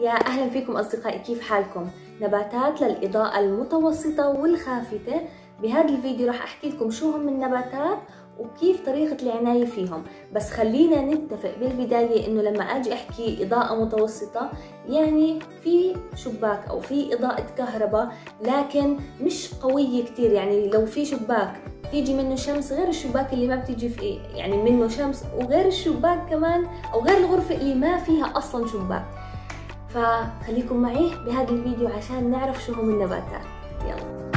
يا أهلا فيكم أصدقائي، كيف حالكم؟ نباتات للإضاءة المتوسطة والخافتة. بهذا الفيديو راح أحكي لكم شو هم النباتات وكيف طريقة العناية فيهم. بس خلينا نتفق بالبداية إنه لما أجي أحكي إضاءة متوسطة يعني في شباك أو في إضاءة كهرباء، لكن مش قوية كتير. يعني لو في شباك تيجي منه شمس غير الشباك اللي ما بتيجي فيه يعني منه شمس، وغير الشباك كمان أو غير الغرفة اللي ما فيها أصلا شباك. فخليكم معي بهذا الفيديو عشان نعرف شو هم النباتات. يلا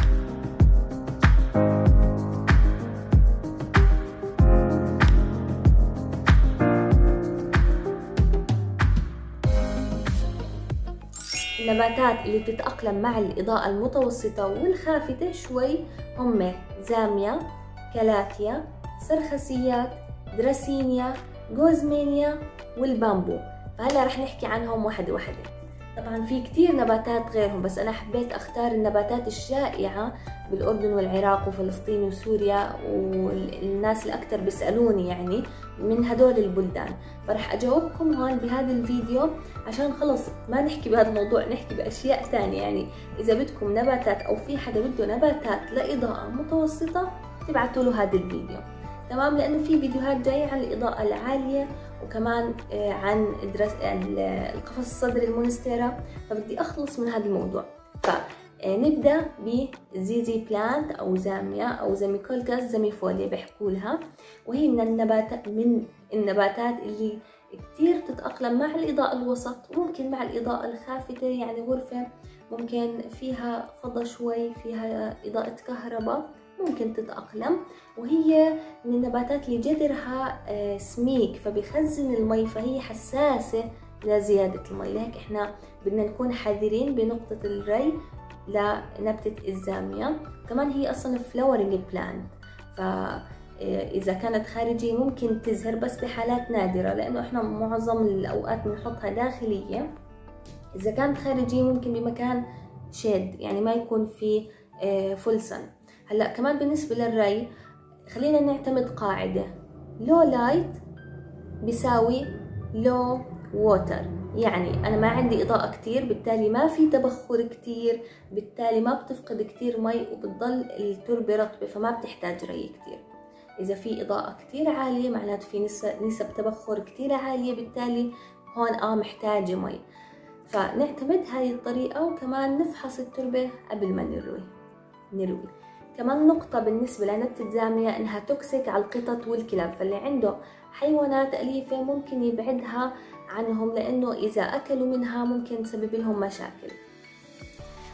النباتات اللي بتتأقلم مع الإضاءة المتوسطة والخافتة شوي هم زاميا، كلاثيا، سرخسيات، دراسينيا، قوزمانيا والبامبو. فهلا رح نحكي عنهم واحدة واحدة. طبعا في كتير نباتات غيرهم، بس أنا حبيت أختار النباتات الشائعة بالأردن والعراق وفلسطين وسوريا والناس اللي أكتر بيسألوني يعني من هدول البلدان. فرح أجاوبكم هون بهذا الفيديو عشان خلص ما نحكي بهذا الموضوع، نحكي بأشياء تانية. يعني إذا بدكم نباتات أو في حدا بده نباتات لإضاءة متوسطة تبعتوا له هذا الفيديو، تمام؟ لأنه في فيديوهات جاية عن الإضاءة العالية وكمان عن القفص الصدري المونستيرا، فبدي أخلص من هذا الموضوع. فنبدأ بزيزي بلانت أو زاميا أو زاميكولكاس زاميفوليا بحكولها، وهي من النباتات اللي كتير تتأقلم مع الإضاءة الوسط وممكن مع الإضاءة الخافتة. يعني غرفة ممكن فيها فضاء شوي، فيها إضاءة كهرباء، ممكن تتأقلم. وهي من النباتات اللي جذرها سميك فبيخزن المي، فهي حساسة لزيادة المي. لهيك احنا بدنا نكون حذرين بنقطة الري لنبتة الزامية. كمان هي اصلا فلاورينج بلانت، فاذا كانت خارجية ممكن تزهر بس بحالات نادرة، لانه احنا معظم الاوقات بنحطها داخلية. اذا كانت خارجية ممكن بمكان شيد يعني ما يكون في فول سن. هلا كمان بالنسبة للري خلينا نعتمد قاعدة low light بيساوي low water. يعني أنا ما عندي إضاءة كتير، بالتالي ما في تبخر كتير، بالتالي ما بتفقد كتير مي وبتضل التربة رطبة فما بتحتاج ري كتير. إذا في إضاءة كتير عالية معناته في نسب تبخر كتير عالية، بالتالي هون محتاجة مي. فنعتمد هاي الطريقة، وكمان نفحص التربة قبل ما نروي. كمان نقطة بالنسبة لنبتة زامية إنها توكسيك على القطط والكلاب، فاللي عنده حيوانات أليفة ممكن يبعدها عنهم لأنه إذا أكلوا منها ممكن تسبب لهم مشاكل.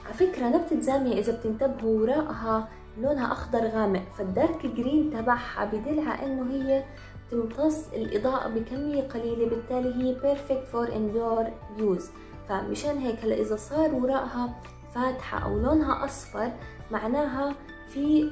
على فكرة نبتة زامية إذا بتنتبهوا وراءها لونها أخضر غامق، فالدارك جرين تبعها بدل على إنه هي تمتص الإضاءة بكمية قليلة، بالتالي هي بيرفكت فور اندور يوز. فمشان هيك هلا إذا صار وراءها فاتحة أو لونها أصفر معناها في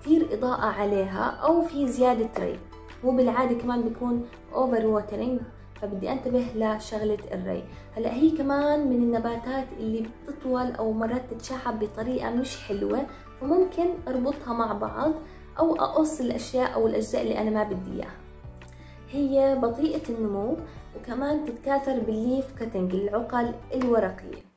كتير إضاءة عليها أو في زيادة ري، وبالعادة كمان بيكون أوفر ووترينج، فبدي أنتبه لشغلة الري. هلا هي كمان من النباتات اللي بتطول أو مرات تتشعب بطريقة مش حلوة، فممكن أربطها مع بعض أو أقص الأشياء أو الأجزاء اللي أنا ما بدي إياها. هي بطيئة النمو وكمان تتكاثر بالليف كاتنج العقل الورقية.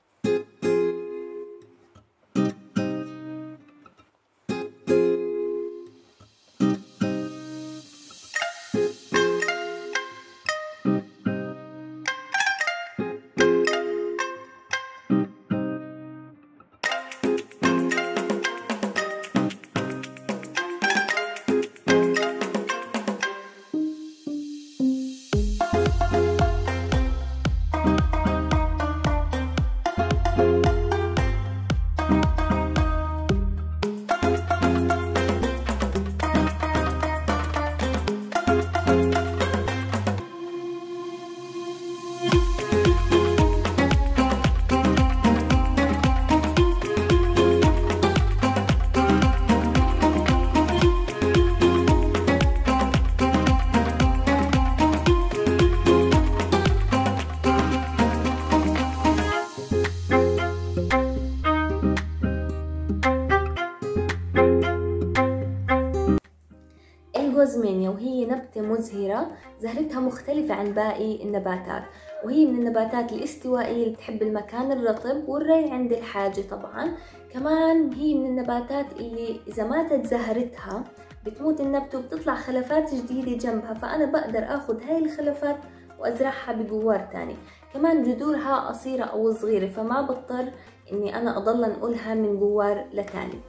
قوزمانيا وهي نبتة مزهرة، زهرتها مختلفة عن باقي النباتات، وهي من النباتات الاستوائية اللي بتحب المكان الرطب والري عند الحاجة. طبعا كمان هي من النباتات اللي إذا ماتت زهرتها بتموت النبت وبتطلع خلفات جديدة جنبها، فأنا بقدر أخذ هاي الخلفات وأزرعها بجوار تاني. كمان جذورها قصيرة أو صغيرة فما بضطر إني أنا أضل أنقلها من جوار لتاني.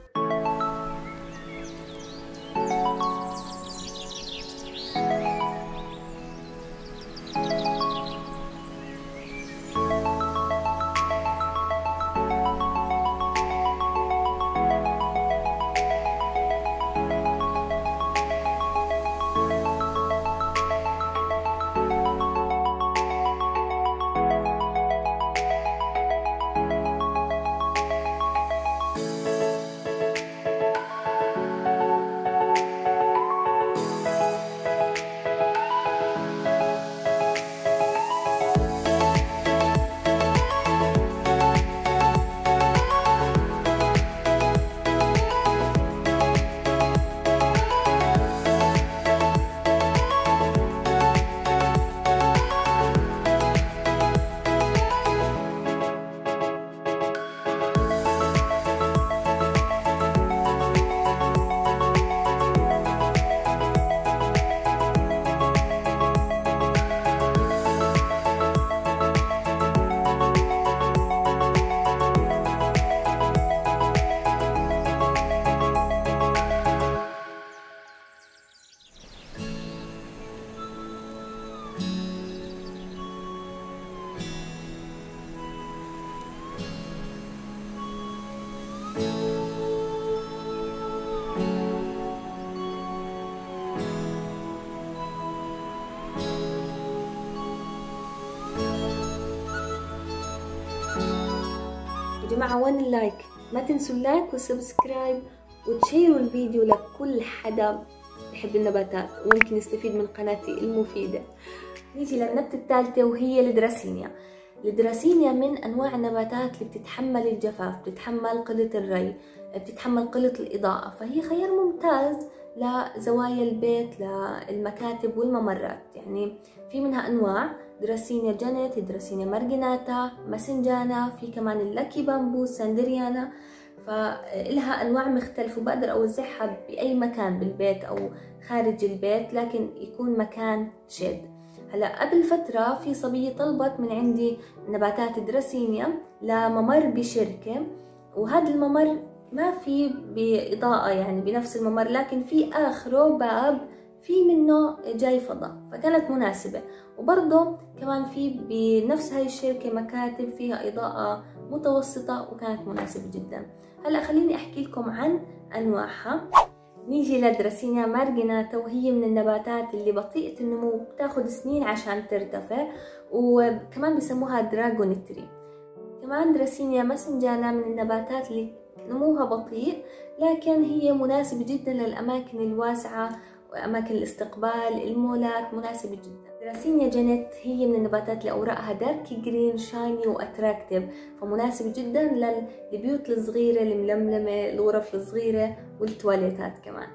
مع وين اللايك، ما تنسوا اللايك والسبسكرايب وتشيروا الفيديو لكل حدا بحب النباتات وممكن يستفيد من قناتي المفيدة. نيجي للنبتة الثالثة وهي الدراسينيا. الدراسينيا من انواع النباتات اللي بتتحمل الجفاف، بتتحمل قلة الري، بتتحمل قلة الإضاءة، فهي خيار ممتاز لزوايا البيت، للمكاتب والممرات. يعني في منها انواع دراسينيا جانيت، دراسينيا مارجيناتا، ماسنجانا، في كمان اللاكي بامبو، ساندريانا، فإلها أنواع مختلفة وبقدر أوزعها بأي مكان بالبيت أو خارج البيت لكن يكون مكان شيد. هلا قبل فترة في صبية طلبت من عندي نباتات دراسينيا لممر بشركة، وهذا الممر ما في بإضاءة يعني بنفس الممر، لكن في آخره باب في منه جاي فضاء، فكانت مناسبة. وبرضه كمان في بنفس هاي الشركة مكاتب فيها إضاءة متوسطة وكانت مناسبة جدا. هلا خليني أحكي لكم عن أنواعها. نيجي لدراسينيا مارجيناتا وهي من النباتات اللي بطيئة النمو، بتاخد سنين عشان ترتفع، وكمان بسموها دراجون تري. كمان دراسينيا مسنجانا من النباتات اللي نموها بطيء لكن هي مناسبة جدا للأماكن الواسعة وأماكن الاستقبال، المولات، مناسبة جدا. دراسينيا جانيت هي من النباتات اللي أوراقها دارك جرين شايني وأتراكتيف، فمناسبة جدا للبيوت الصغيرة الململمة، الغرف الصغيرة والتواليتات كمان.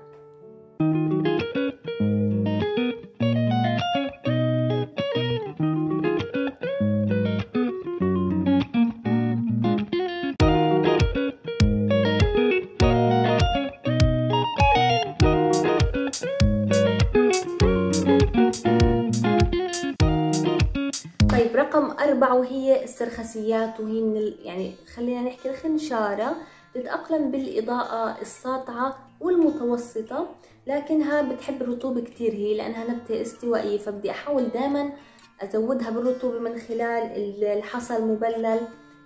وهي السرخسيات، وهي من يعني خلينا نحكي الخنشارة، بتتأقلم بالإضاءة الساطعة والمتوسطة لكنها بتحب الرطوبة كتير، هي لأنها نبتة استوائية، فبدي أحاول دائما أزودها بالرطوبة من خلال الحصى المبلل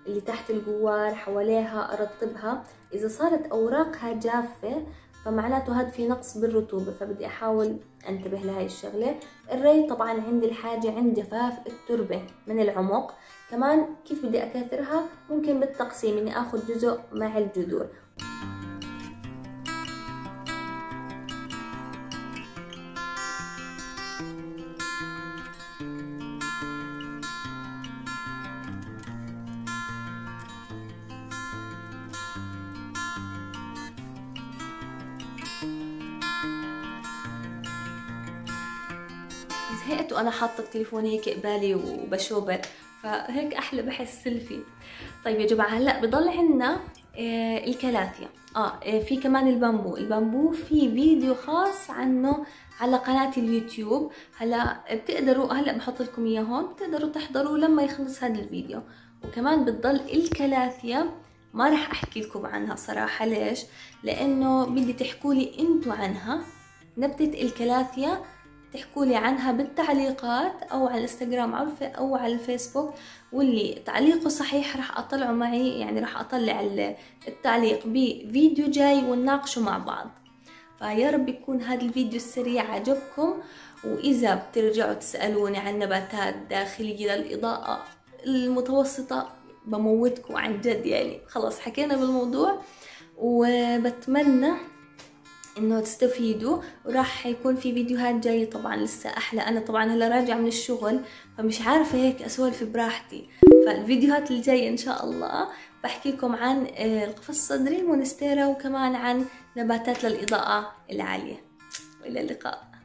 اللي تحت الجوار حواليها، أرطبها. إذا صارت أوراقها جافة فمعناته هاد في نقص بالرطوبة، فبدي أحاول أنتبه لهاي الشغلة. الري طبعا عند الحاجة، عند جفاف التربة من العمق. كمان كيف بدي أكاثرها؟ ممكن بالتقسيم، إني آخذ جزء مع الجذور. هيئته وانا حاطه التليفون هيك قبالي وبشوبر، فهيك احلى بحس سيلفي. طيب يا جماعه هلا بضل عندنا الكلاثيا، في كمان البامبو. البامبو في فيديو خاص عنه على قناة اليوتيوب، هلا بتقدروا، هلا بحط لكم اياه هون، بتقدروا تحضروا لما يخلص هذا الفيديو. وكمان بتضل الكلاثيا ما راح احكي لكم عنها صراحة، ليش؟ لانه بدي تحكوا لي انتوا عنها، نبتة الكلاثيا تحكوا لي عنها بالتعليقات او على الانستغرام او على الفيسبوك، واللي تعليقه صحيح راح اطلعه معي، يعني راح اطلع التعليق بفيديو جاي ونناقشه مع بعض. فيا رب يكون هذا الفيديو السريع عجبكم، واذا بترجعوا تسالوني عن نباتات داخليه للاضاءه المتوسطه بموتكم عن جد، يعني خلص حكينا بالموضوع. وبتمنى انه تستفيدوا، وراح يكون في فيديوهات جايه طبعا لسه احلى. انا طبعا هلا راجعه من الشغل فمش عارفه هيك اسولف براحتي، فالفيديوهات الجايه ان شاء الله بحكي لكم عن القفص الصدري، المونستيرا، وكمان عن نباتات للاضاءه العاليه. والى اللقاء.